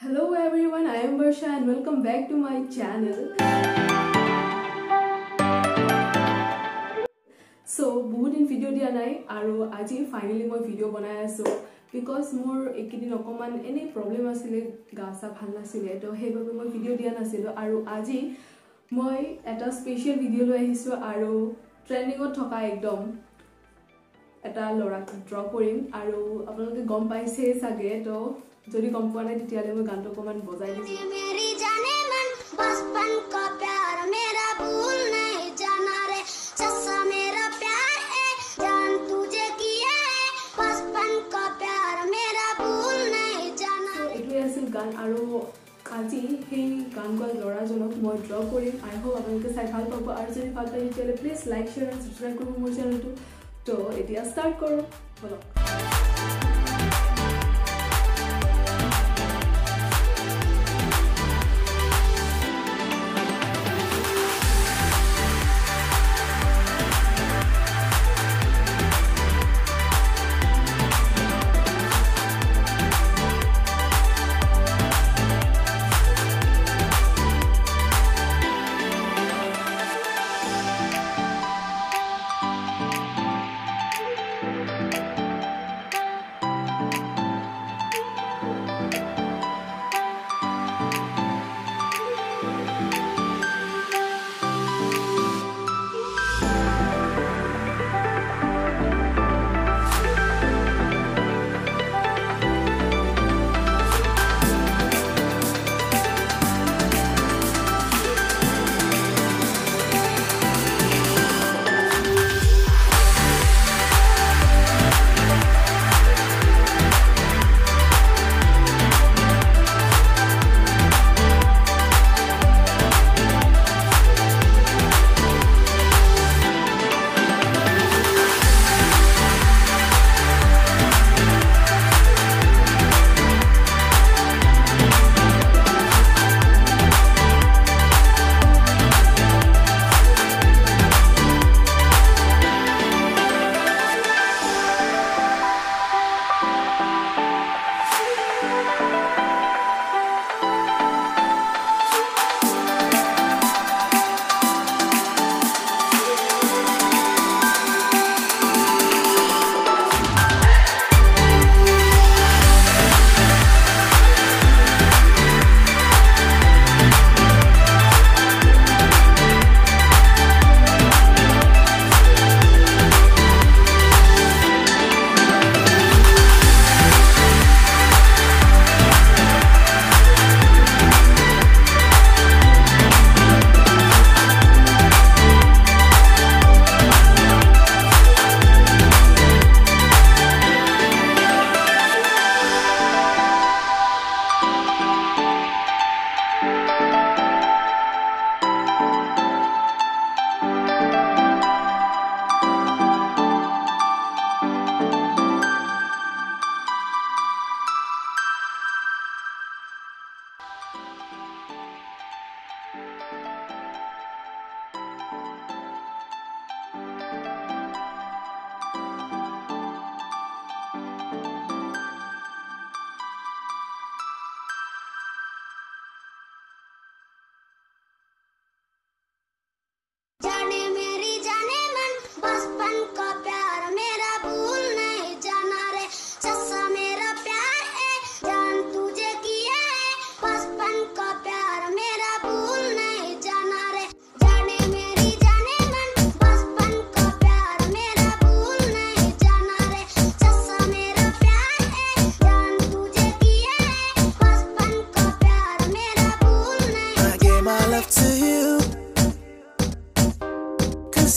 Hello everyone, I am Barsha and welcome back to my channel. So बहुत दिन video दिया ना और आज फाइनली मैं भिडिओ बनाए आसो बिकज मोर एक दिन अकमान एने प्रब्लेम आसिले गा सा भल नासिले तो हेबाबे मैं भिडिओ दिया नासिलो और आज मैं एटा स्पेशल भिडिओ লৈ আহিছো और ट्रेनिंगत थका एकदम एटा लड़ाक ड्र करिम और आपलोके गम पाइसे सागे तो जो भी गम पा ना मैं गान अकान बजाई बचपन का प्यार मेरा भूल नहीं जाना रे ससा मेरा प्यार है जान तुझे किया है बचपन का प्यार मेरा भूल नहीं जाना ये आसिल गान और আজি সেই গান গোৱা ল'ৰাজনক মই ড্ৰ কৰিম। আই হোপ আপোনালোকে চাই ভাল পাব আৰু যদি ভাল পায় তেতিয়াহ'লে প্লিজ লাইক শ্বেয়াৰ আৰু ছাবস্ক্ৰাইব কৰিব মোৰ চেনেলটো। তো এতিয়া ষ্টাৰ্ট কৰোঁ বলক।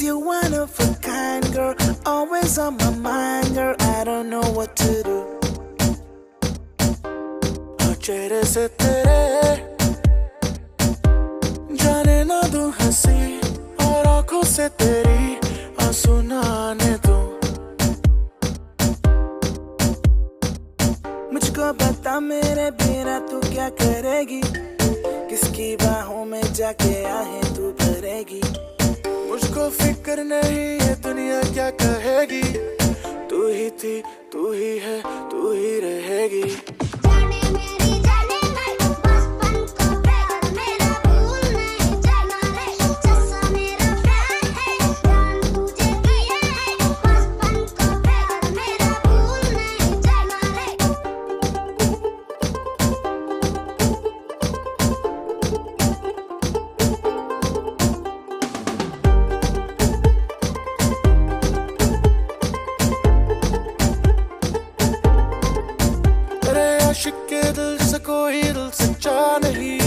You're one of a kind, girl. Always on my mind, girl. I don't know what to do. Chehre se tere, jaane na do hansi, aur aankhon se teri aansu na aane do. Mujhko bata mere bina tu kya karegi? Kiski baahon mein jaake aankhein tu bharegi? मुझको फिक्र नहीं है दुनिया क्या कहेगी, तू ही थी, तू ही है, तू ही रहेगी। जाने मेरी जाने से कोई सच्चा नहीं,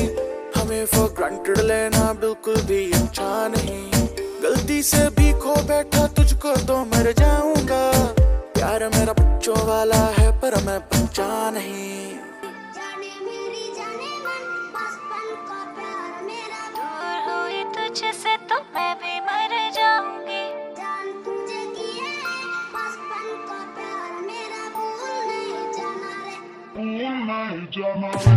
हमें फॉर ग्रांटेड लेना बिल्कुल भी अच्छा नहीं। गलती से भी खो बैठा तुझको तो मर जाऊंगा, प्यार मेरा बच्चों वाला है पर मैं बच्चा नहीं। तुझसे तो मैं भी मर जाऊंगी, जान तुझे किया है बचपन का प्यार मेरा, भूल नहीं जाना रे, भूल नहीं जाना।